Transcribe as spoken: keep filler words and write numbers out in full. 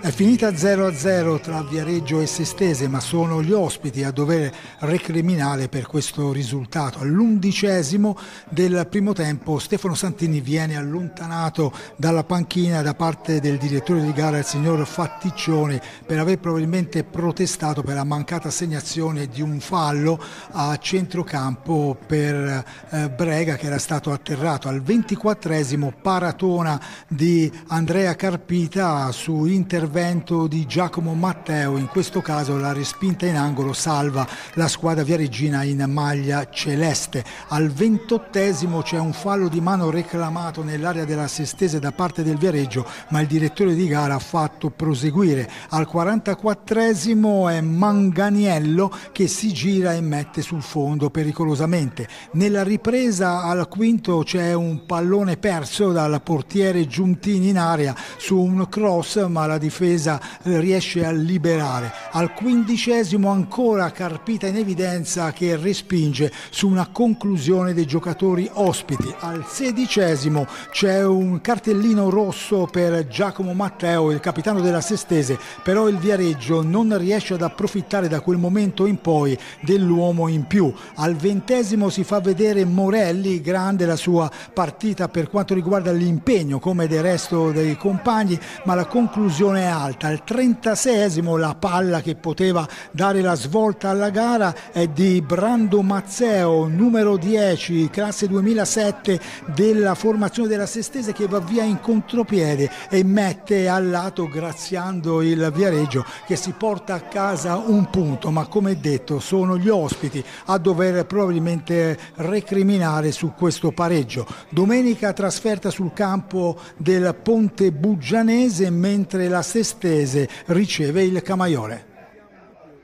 È finita zero a zero tra Viareggio e Sestese, ma sono gli ospiti a dover recriminare per questo risultato. All'undicesimo del primo tempo Stefano Santini viene allontanato dalla panchina da parte del direttore di gara, il signor Fatticcione, per aver probabilmente protestato per la mancata assegnazione di un fallo a centrocampo per eh, Brega, che era stato atterrato. Al ventiquattresimo paratona di Andrea Carpita su intervento intervento di Giacomo Matteo, in questo caso la respinta in angolo salva la squadra viareggina in maglia celeste. Al ventottesimo c'è un fallo di mano reclamato nell'area della Sestese da parte del Viareggio, ma il direttore di gara ha fatto proseguire. Al quarantaquattresimo è Manganiello che si gira e mette sul fondo pericolosamente. Nella ripresa al quinto c'è un pallone perso dal portiere Giuntini in area su un cross, ma la difesa difesa riesce a liberare. Al quindicesimo ancora Carpita in evidenza, che respinge su una conclusione dei giocatori ospiti. Al sedicesimo c'è un cartellino rosso per Giacomo Matteo, il capitano della Sestese, però il Viareggio non riesce ad approfittare da quel momento in poi dell'uomo in più. Al ventesimo si fa vedere Morelli, grande la sua partita per quanto riguarda l'impegno come del resto dei compagni, ma la conclusione è alta. Al trentaseiesimo la palla che poteva dare la svolta alla gara è di Brando Mazzeo, numero dieci, classe duemilasette della formazione della Sestese, che va via in contropiede e mette al lato, graziando il Viareggio, che si porta a casa un punto. Ma come detto, sono gli ospiti a dover probabilmente recriminare su questo pareggio. Domenica trasferta sul campo del Ponte Buggianese, mentre la Sestese riceve il Camaiore.